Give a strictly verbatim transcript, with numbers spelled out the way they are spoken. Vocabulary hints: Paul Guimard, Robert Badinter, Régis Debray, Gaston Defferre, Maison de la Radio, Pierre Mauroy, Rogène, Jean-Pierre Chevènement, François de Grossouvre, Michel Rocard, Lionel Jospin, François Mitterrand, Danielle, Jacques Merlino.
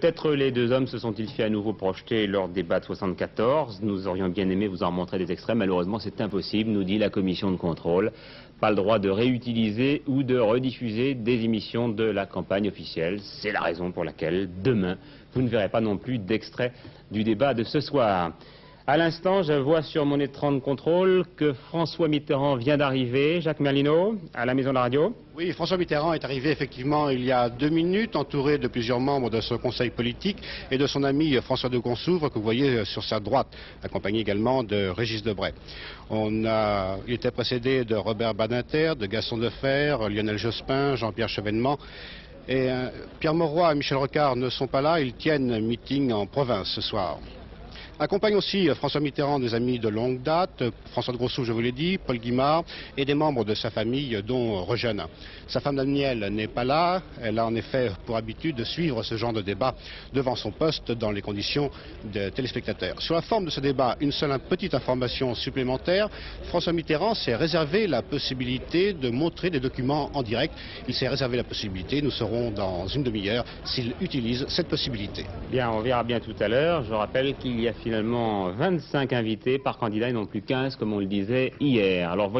Peut-être les deux hommes se sont-ils fait à nouveau projeter lors des débats de soixante-quatorze. Nous aurions bien aimé vous en montrer des extraits. Malheureusement, c'est impossible, nous dit la commission de contrôle. Pas le droit de réutiliser ou de rediffuser des émissions de la campagne officielle. C'est la raison pour laquelle, demain, vous ne verrez pas non plus d'extraits du débat de ce soir. À l'instant, je vois sur mon écran de contrôle que François Mitterrand vient d'arriver. Jacques Merlino, à la Maison de la Radio. Oui, François Mitterrand est arrivé effectivement il y a deux minutes, entouré de plusieurs membres de ce conseil politique et de son ami François de Grossouvre, que vous voyez sur sa droite, accompagné également de Régis Debray. On a... Il était précédé de Robert Badinter, de Gaston Defferre, Lionel Jospin, Jean-Pierre Chevènement. Et euh, Pierre Mauroy et Michel Rocard ne sont pas là, ils tiennent un meeting en province ce soir. Accompagne aussi François Mitterrand, des amis de longue date, François de Grossouvre, je vous l'ai dit, Paul Guimard, et des membres de sa famille, dont Rogène. Sa femme Danielle n'est pas là, elle a en effet pour habitude de suivre ce genre de débat devant son poste dans les conditions de téléspectateurs. Sur la forme de ce débat, une seule petite information supplémentaire, François Mitterrand s'est réservé la possibilité de montrer des documents en direct. Il s'est réservé la possibilité, nous saurons dans une demi-heure s'il utilise cette possibilité. Bien, on verra bien tout à l'heure, je rappelle qu'il y a finalement vingt-cinq invités par candidat et non plus quinze comme on le disait hier. Alors,